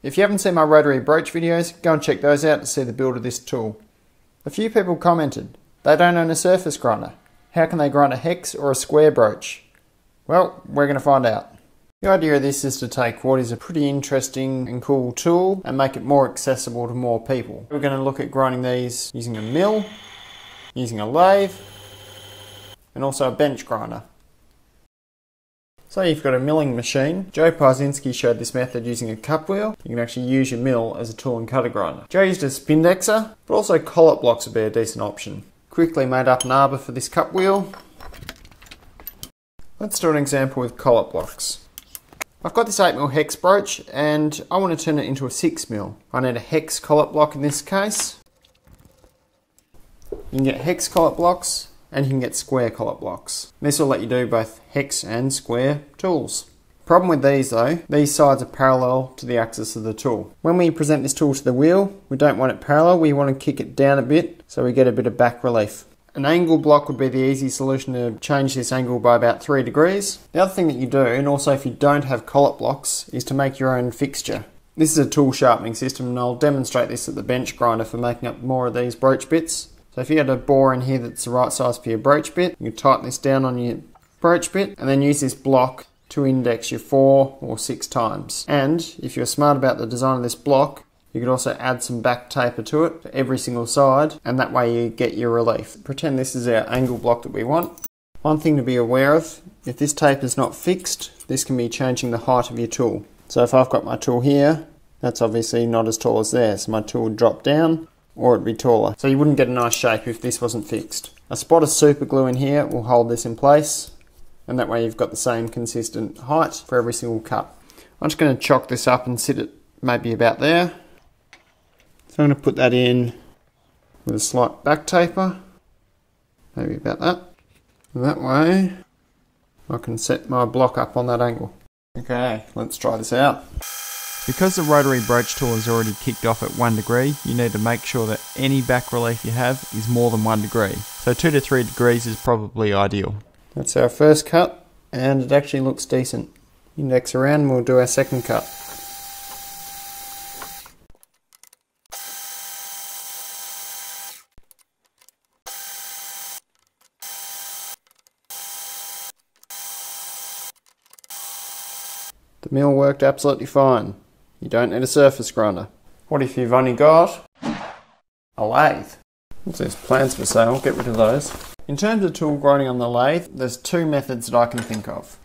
If you haven't seen my rotary broach videos, go and check those out to see the build of this tool. A few people commented, they don't own a surface grinder. How can they grind a hex or a square broach? Well, we're going to find out. The idea of this is to take what is a pretty interesting and cool tool and make it more accessible to more people. We're going to look at grinding these using a mill, using a lathe, and also a bench grinder. So you've got a milling machine. Joe Pieczynski showed this method using a cup wheel. You can actually use your mill as a tool and cutter grinder. Joe used a spindexer, but also collet blocks would be a decent option. Quickly made up an arbor for this cup wheel. Let's do an example with collet blocks. I've got this 8mm hex broach and I want to turn it into a 6mm. I need a hex collet block in this case. You can get hex collet blocks, and you can get square collet blocks. This will let you do both hex and square tools. Problem with these though, these sides are parallel to the axis of the tool. When we present this tool to the wheel, we don't want it parallel, we want to kick it down a bit so we get a bit of back relief. An angle block would be the easy solution to change this angle by about 3 degrees. The other thing that you do, and also if you don't have collet blocks, is to make your own fixture. This is a tool sharpening system and I'll demonstrate this at the bench grinder for making up more of these broach bits. So if you had a bore in here that's the right size for your broach bit, you tighten this down on your broach bit and then use this block to index your 4 or 6 times. And if you're smart about the design of this block, you could also add some back taper to it for every single side, and that way you get your relief. Pretend this is our angle block that we want. One thing to be aware of, if this taper is not fixed, this can be changing the height of your tool. So if I've got my tool here, that's obviously not as tall as there, so my tool would drop down, or it'd be taller. So you wouldn't get a nice shape if this wasn't fixed. A spot of super glue in here will hold this in place, and that way you've got the same consistent height for every single cut. I'm just going to chalk this up and sit it maybe about there. So I'm going to put that in with a slight back taper, maybe about that. And that way I can set my block up on that angle. Okay, let's try this out. Because the rotary broach tool has already kicked off at 1 degree, you need to make sure that any back relief you have is more than 1 degree. So 2 to 3 degrees is probably ideal. That's our first cut, and it actually looks decent. Index around and we'll do our second cut. The mill worked absolutely fine. You don't need a surface grinder. What if you've only got a lathe? There's plans for sale, get rid of those. In terms of tool grinding on the lathe, there's 2 methods that I can think of.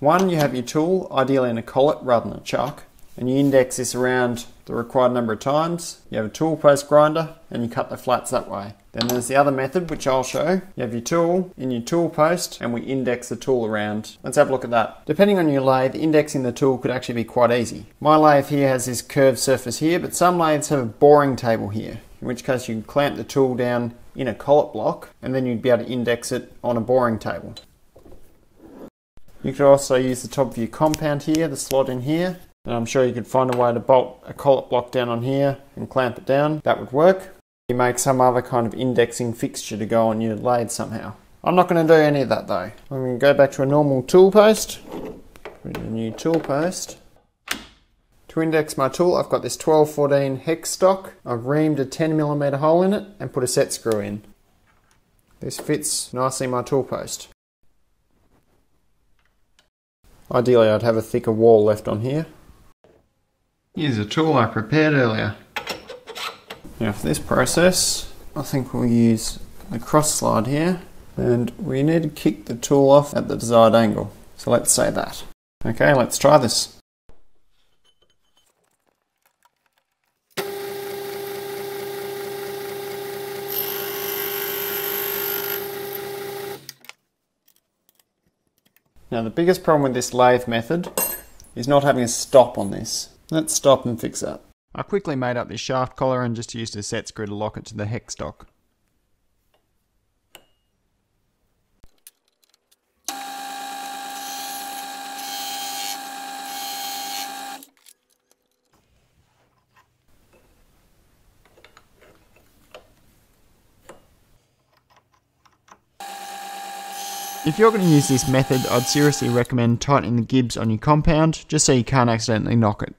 One, you have your tool, ideally in a collet rather than a chuck, and you index this around the required number of times. You have a tool post grinder, and you cut the flats that way. Then there's the other method, which I'll show. You have your tool in your tool post, and we index the tool around. Let's have a look at that. Depending on your lathe, indexing the tool could actually be quite easy. My lathe here has this curved surface here, but some lathes have a boring table here, in which case you can clamp the tool down in a collet block, and then you'd be able to index it on a boring table. You could also use the top of your compound here, the slot in here, and I'm sure you could find a way to bolt a collet block down on here and clamp it down. That would work. You make some other kind of indexing fixture to go on your lathe somehow. I'm not going to do any of that though. I'm going to go back to a normal tool post, put in a new tool post. To index my tool, I've got this 12-14 hex stock. I've reamed a 10mm hole in it and put a set screw in. This fits nicely my tool post. Ideally I'd have a thicker wall left on here. Here's a tool I prepared earlier. Now for this process, I think we'll use the cross slide here, and we need to kick the tool off at the desired angle. So let's say that. Okay, let's try this. Now the biggest problem with this lathe method is not having a stop on this. Let's stop and fix that. I quickly made up this shaft collar and just used a set screw to lock it to the hex stock. If you're going to use this method, I'd seriously recommend tightening the gibs on your compound just so you can't accidentally knock it.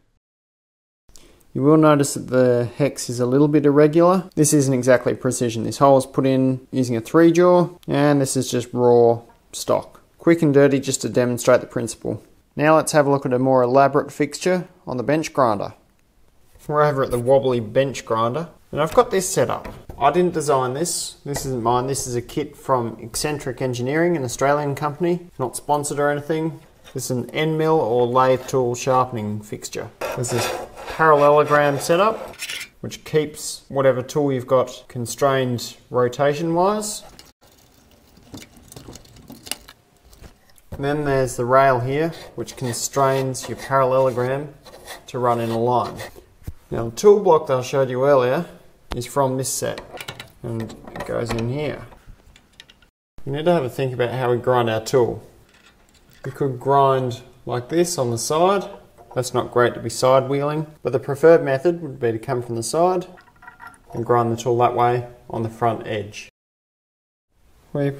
You will notice that the hex is a little bit irregular. This isn't exactly precision. This hole is put in using a 3-jaw, and this is just raw stock. Quick and dirty just to demonstrate the principle. Now let's have a look at a more elaborate fixture on the bench grinder. We're over at the wobbly bench grinder, and I've got this set up. I didn't design this. This isn't mine. This is a kit from Eccentric Engineering, an Australian company. Not sponsored or anything. This is an end mill or lathe tool sharpening fixture. There's this parallelogram setup, which keeps whatever tool you've got constrained rotation-wise. And then there's the rail here, which constrains your parallelogram to run in a line. Now the tool block that I showed you earlier is from this set, and it goes in here. We need to have a think about how we grind our tool. We could grind like this on the side. That's not great to be side wheeling, but the preferred method would be to come from the side and grind the tool that way on the front edge. We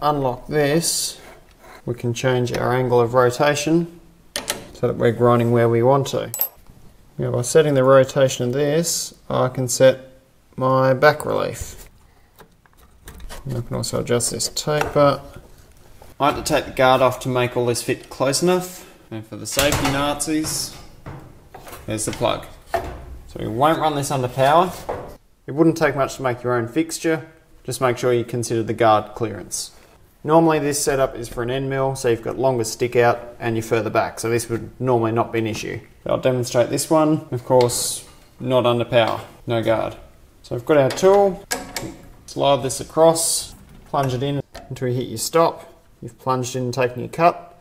unlock this. We can change our angle of rotation so that we're grinding where we want to. Now by setting the rotation of this, I can set my back relief. And I can also adjust this taper. I had to take the guard off to make all this fit close enough. And for the safety Nazis, there's the plug. So we won't run this under power. It wouldn't take much to make your own fixture. Just make sure you consider the guard clearance. Normally this setup is for an end mill, so you've got longer stick out and you're further back, so this would normally not be an issue. I'll demonstrate this one, of course, not under power, no guard. So I've got our tool, slide this across, plunge it in until you hit your stop. You've plunged in, taking your cut,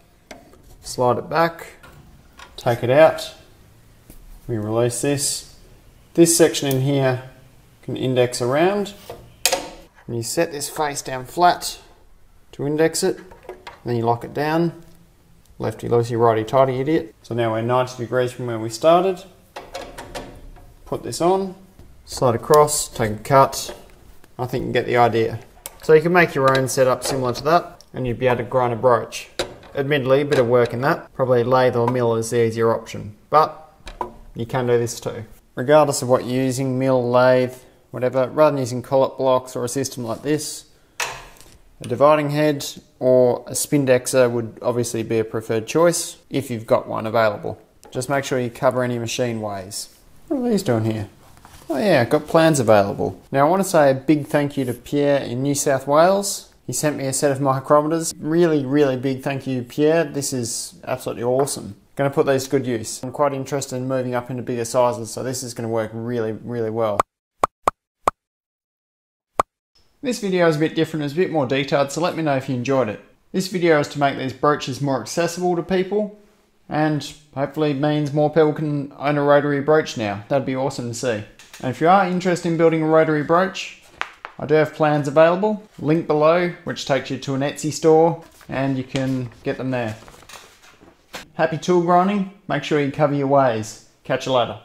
slide it back, take it out, we release this. This section in here can index around, and you set this face down flat to index it, then you lock it down. Lefty loosey, righty tighty, idiot. So now we're 90 degrees from where we started. Put this on, slide across, take a cut. I think you can get the idea. So you can make your own setup similar to that, and you'd be able to grind a broach. Admittedly, a bit of work in that. Probably lathe or mill is the easier option, but you can do this too. Regardless of what you're using, mill, lathe, whatever, rather than using collet blocks or a system like this, a dividing head or a spindexer would obviously be a preferred choice if you've got one available. Just make sure you cover any machine ways. What are these doing here? Oh yeah, I've got plans available. Now I want to say a big thank you to Pierre in New South Wales. He sent me a set of micrometers. Really, really big thank you, Pierre. This is absolutely awesome. Going to put these to good use. I'm quite interested in moving up into bigger sizes, so this is going to work really, really well. This video is a bit different, it's a bit more detailed, so let me know if you enjoyed it. This video is to make these broaches more accessible to people, and hopefully means more people can own a rotary broach now. That'd be awesome to see. And if you are interested in building a rotary broach, I do have plans available. Link below, which takes you to an Etsy store, and you can get them there. Happy tool grinding, make sure you cover your ways. Catch you later.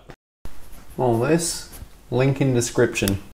All this, link in description.